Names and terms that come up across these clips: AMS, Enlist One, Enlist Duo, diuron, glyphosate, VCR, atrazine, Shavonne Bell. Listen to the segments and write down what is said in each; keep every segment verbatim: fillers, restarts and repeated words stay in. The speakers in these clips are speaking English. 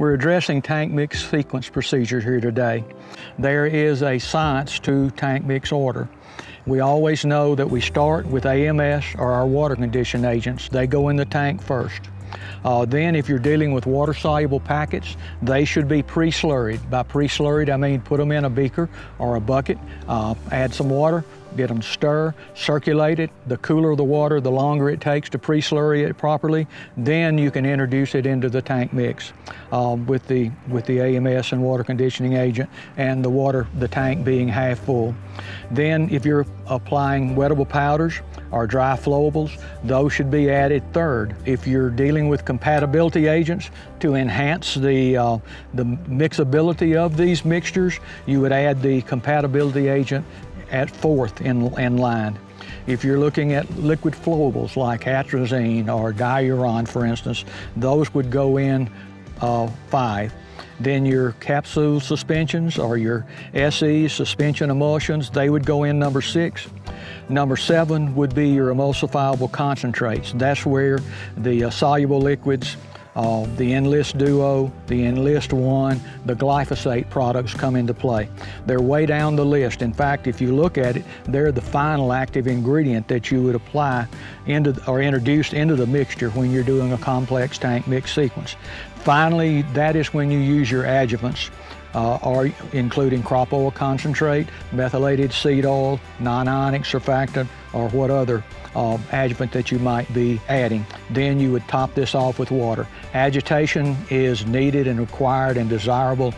We're addressing tank mix sequence procedures here today. There is a science to tank mix order. We always know that we start with A M S or our water condition agents. They go in the tank first. Uh, then if you're dealing with water-soluble packets, they should be pre-slurried. By pre-slurried, I mean put them in a beaker or a bucket, uh, add some water, get them to stir, circulate it. The cooler the water, the longer it takes to pre-slurry it properly, then you can introduce it into the tank mix uh, with, the, with the A M S and water conditioning agent and the water, the tank being half full. Then if you're applying wettable powders or dry flowables, those should be added third. If you're dealing with compatibility agents to enhance the, uh, the mixability of these mixtures, you would add the compatibility agent at fourth in, in line. If you're looking at liquid flowables like atrazine or diuron, for instance, those would go in uh, five. Then your capsule suspensions or your S Es, suspension emulsions, they would go in number six. Number seven would be your emulsifiable concentrates. That's where the uh, soluble liquids, Uh, the Enlist Duo, the Enlist One, the glyphosate products come into play. They're way down the list. In fact, if you look at it, they're the final active ingredient that you would apply into or introduce into the mixture when you're doing a complex tank mix sequence. Finally, that is when you use your adjuvants, uh, or including crop oil concentrate, methylated seed oil, non-ionic surfactant, or what other uh, adjuvant that you might be adding. Then you would top this off with water. Agitation is needed and required and desirable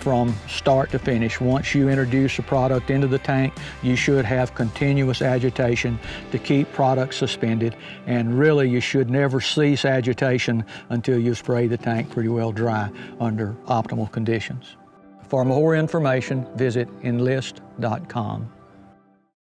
from start to finish. Once you introduce a product into the tank, you should have continuous agitation to keep products suspended, and really you should never cease agitation until you spray the tank pretty well dry under optimal conditions. For more information, visit enlist dot com.